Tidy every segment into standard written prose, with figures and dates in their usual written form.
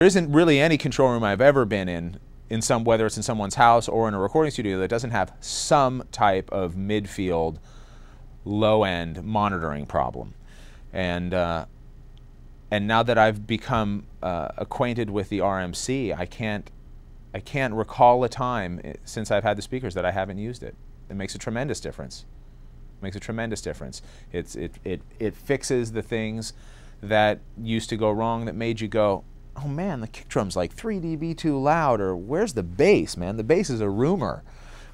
There isn't really any control room I've ever been in some, whether it's in someone's house or in a recording studio, that doesn't have some type of midfield, low-end monitoring problem. And now that I've become acquainted with the RMC, I can't recall a time since I've had the speakers that I haven't used it. It makes a tremendous difference. It makes a tremendous difference. It fixes the things that used to go wrong that made you go, oh man, the kick drum's like 3 dB too loud, or where's the bass, man? The bass is a rumor,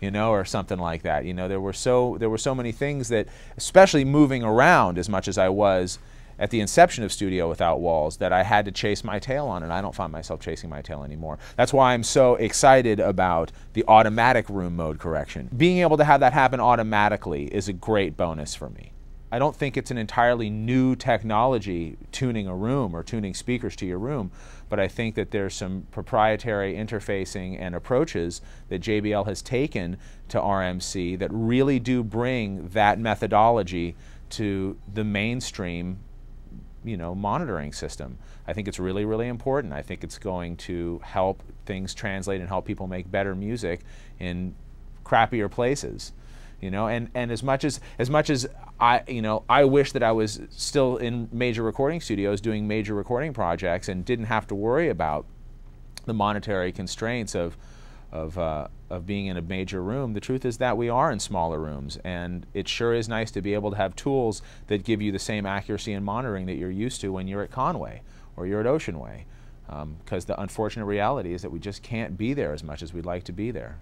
you know, or something like that. You know, there were so many things that, especially moving around as much as I was at the inception of Studio Without Walls, that I had to chase my tail on, and I don't find myself chasing my tail anymore. That's why I'm so excited about the automatic room mode correction. Being able to have that happen automatically is a great bonus for me. I don't think it's an entirely new technology, tuning a room or tuning speakers to your room, but I think that there's some proprietary interfacing and approaches that JBL has taken to RMC that really do bring that methodology to the mainstream, you know, monitoring system. I think it's really, really important. I think it's going to help things translate and help people make better music in crappier places. You know, and as much as I, you know, I wish that I was still in major recording studios doing major recording projects and didn't have to worry about the monetary constraints of being in a major room. The truth is that we are in smaller rooms, and it sure is nice to be able to have tools that give you the same accuracy and monitoring that you're used to when you're at Conway or you're at Oceanway, because the unfortunate reality is that we just can't be there as much as we'd like to be there.